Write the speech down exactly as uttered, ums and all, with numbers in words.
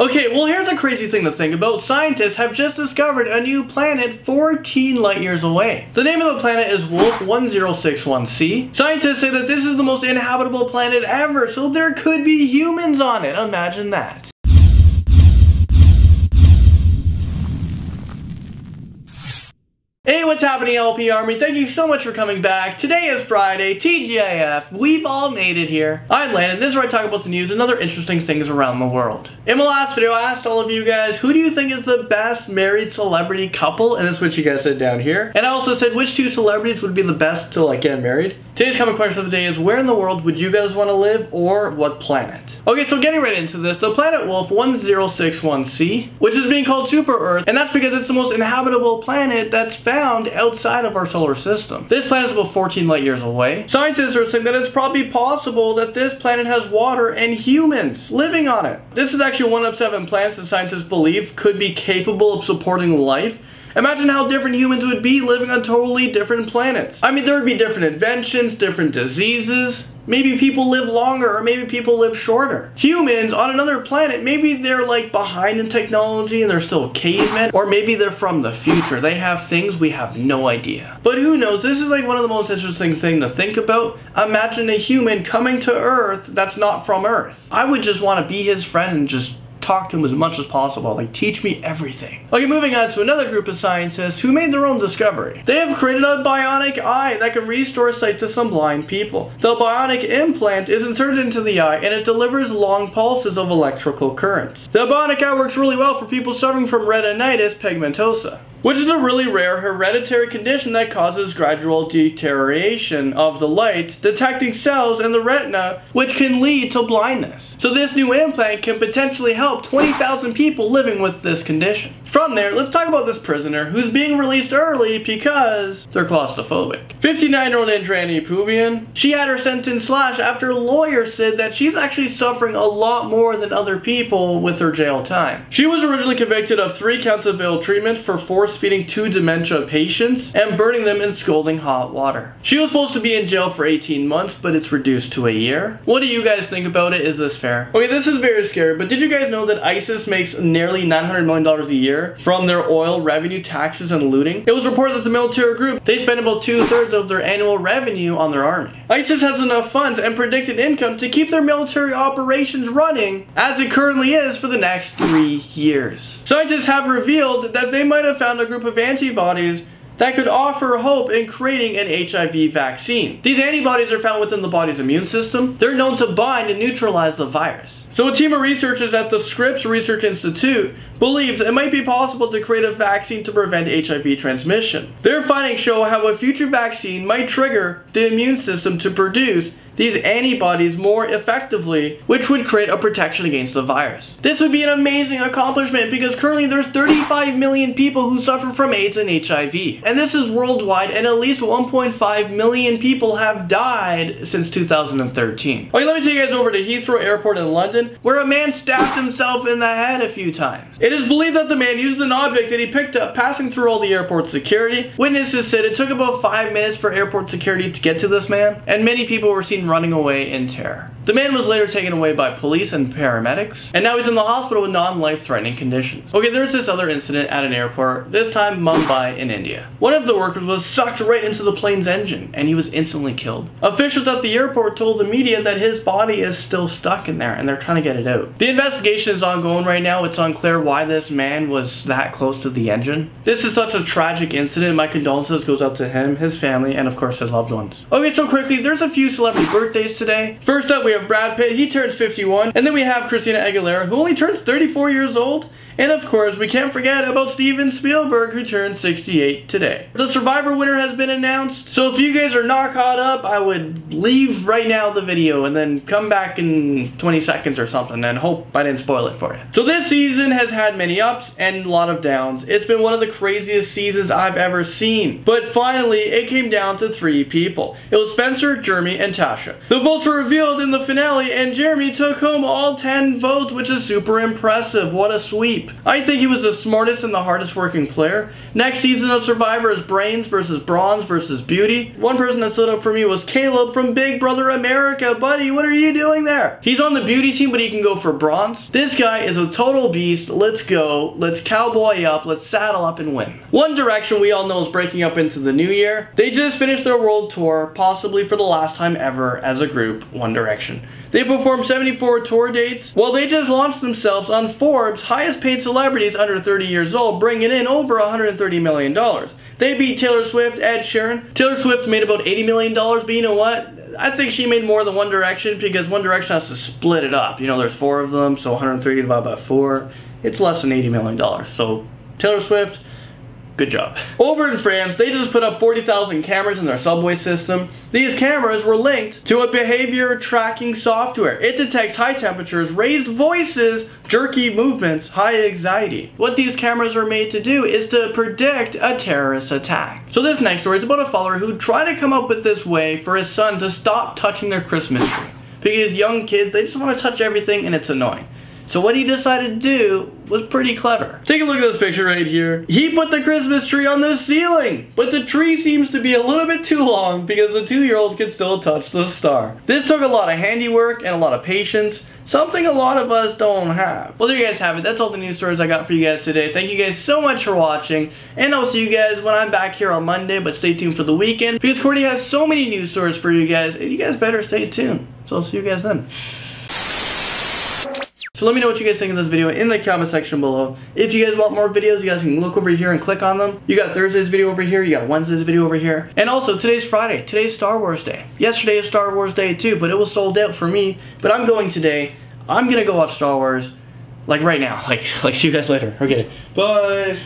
Okay, well here's a crazy thing to think about. Scientists have just discovered a new planet fourteen light years away. The name of the planet is Wolf ten sixty-one c. Scientists say that this is the most inhabitable planet ever, so there could be humans on it. Imagine that. Hey, what's happening, L P Army? Thank you so much for coming back. Today is Friday, T G I F. We've all made it here. I'm Landon. This is where I talk about the news and other interesting things around the world. In my last video, I asked all of you guys, who do you think is the best married celebrity couple? And that's what you guys said down here. And I also said, which two celebrities would be the best to like get married? Today's common question of the day is, where in the world would you guys want to live, or what planet? Okay, so getting right into this, the planet Wolf ten sixty-one c, which is being called Super Earth, and that's because it's the most inhabitable planet that's found outside of our solar system. This planet is about fourteen light years away. Scientists are saying that it's probably possible that this planet has water and humans living on it. This is actually one of seven planets that scientists believe could be capable of supporting life. Imagine how different humans would be living on totally different planets. I mean, there would be different inventions, different diseases. Maybe people live longer, or maybe people live shorter. Humans on another planet, maybe they're like behind in technology and they're still cavemen, or maybe they're from the future. They have things we have no idea. But who knows? This is like one of the most interesting things to think about. Imagine a human coming to Earth that's not from Earth. I would just want to be his friend and just talk to him as much as possible. Like, teach me everything. Okay, moving on to another group of scientists who made their own discovery. They have created a bionic eye that can restore sight to some blind people. The bionic implant is inserted into the eye and it delivers long pulses of electrical currents. The bionic eye works really well for people suffering from retinitis pigmentosa, which is a really rare hereditary condition that causes gradual deterioration of the light, detecting cells in the retina, which can lead to blindness. So this new implant can potentially help twenty thousand people living with this condition. From there, let's talk about this prisoner who's being released early because they're claustrophobic. fifty-nine-year-old Andrani Pubian. She had her sentence slashed after lawyers said that she's actually suffering a lot more than other people with her jail time. She was originally convicted of three counts of ill treatment for force feeding two dementia patients and burning them in scalding hot water. She was supposed to be in jail for eighteen months, but it's reduced to a year. What do you guys think about it? Is this fair? Okay, this is very scary, but did you guys know that ISIS makes nearly nine hundred million dollars a year from their oil revenue, taxes, and looting? It was reported that the military group, they spend about two-thirds of their annual revenue on their army. ISIS has enough funds and predicted income to keep their military operations running, as it currently is, for the next three years. Scientists have revealed that they might have found a group of antibodies that could offer hope in creating an H I V vaccine. These antibodies are found within the body's immune system. They're known to bind and neutralize the virus. So a team of researchers at the Scripps Research Institute believes it might be possible to create a vaccine to prevent H I V transmission. Their findings show how a future vaccine might trigger the immune system to produce these antibodies more effectively, which would create a protection against the virus. This would be an amazing accomplishment because currently there's thirty-five million people who suffer from AIDS and H I V. And this is worldwide, and at least one point five million people have died since two thousand thirteen. Okay, let me take you guys over to Heathrow Airport in London, where a man stabbed himself in the head a few times. It is believed that the man used an object that he picked up passing through all the airport security. Witnesses said it took about five minutes for airport security to get to this man, and many people were seen running away in terror. The man was later taken away by police and paramedics, and now he's in the hospital with non-life-threatening conditions. Okay, there's this other incident at an airport, this time Mumbai in India. One of the workers was sucked right into the plane's engine, and he was instantly killed. Officials at the airport told the media that his body is still stuck in there, and they're trying to get it out. The investigation is ongoing right now. It's unclear why this man was that close to the engine. This is such a tragic incident. My condolences goes out to him, his family, and of course his loved ones. Okay, so quickly, there's a few celebrity birthdays today. First up, we have Brad Pitt. He turns fifty-one. And then we have Christina Aguilera, who only turns thirty-four years old. And of course, we can't forget about Steven Spielberg, who turned sixty-eight today. The Survivor winner has been announced. So if you guys are not caught up, I would leave right now the video and then come back in twenty seconds or something and hope I didn't spoil it for you. So this season has had many ups and a lot of downs. It's been one of the craziest seasons I've ever seen. But finally, it came down to three people. It was Spencer, Jeremy, and Tasha. The votes were revealed in the the finale, and Jeremy took home all ten votes, which is super impressive. What a sweep. I think he was the smartest and the hardest working player. Next season of Survivor is brains versus bronze versus beauty. One person that stood up for me was Caleb from Big Brother America. Buddy, what are you doing there? He's on the beauty team, but he can go for bronze. This guy is a total beast. Let's go. Let's cowboy up. Let's saddle up and win. One Direction, we all know, is breaking up into the new year. They just finished their world tour, possibly for the last time ever as a group, One Direction. They performed seventy-four tour dates. Well, they just launched themselves on Forbes' highest paid celebrities under thirty years old, bringing in over one hundred thirty million dollars. They beat Taylor Swift, Ed Sheeran. Taylor Swift made about eighty million dollars, but you know what? I think she made more than One Direction because One Direction has to split it up. You know, there's four of them, so one hundred thirty divided by four, it's less than eighty million dollars. So Taylor Swift, good job. Over in France, they just put up forty thousand cameras in their subway system. These cameras were linked to a behavior tracking software. It detects high temperatures, raised voices, jerky movements, high anxiety. What these cameras are made to do is to predict a terrorist attack. So this next story is about a father who tried to come up with this way for his son to stop touching their Christmas tree. Because young kids, they just want to touch everything and it's annoying. So what he decided to do was pretty clever. Take a look at this picture right here. He put the Christmas tree on the ceiling, but the tree seems to be a little bit too long because the two-year-old can still touch the star. This took a lot of handiwork and a lot of patience, something a lot of us don't have. Well, there you guys have it. That's all the news stories I got for you guys today. Thank you guys so much for watching, and I'll see you guys when I'm back here on Monday, but stay tuned for the weekend because Cordy has so many news stories for you guys, and you guys better stay tuned. So I'll see you guys then. So let me know what you guys think of this video in the comment section below. If you guys want more videos, you guys can look over here and click on them. You got Thursday's video over here, you got Wednesday's video over here. And also, today's Friday. Today's Star Wars Day. Yesterday is Star Wars Day too, but it was sold out for me. But I'm going today. I'm gonna go watch Star Wars, like right now. Like, like see you guys later. Okay, bye.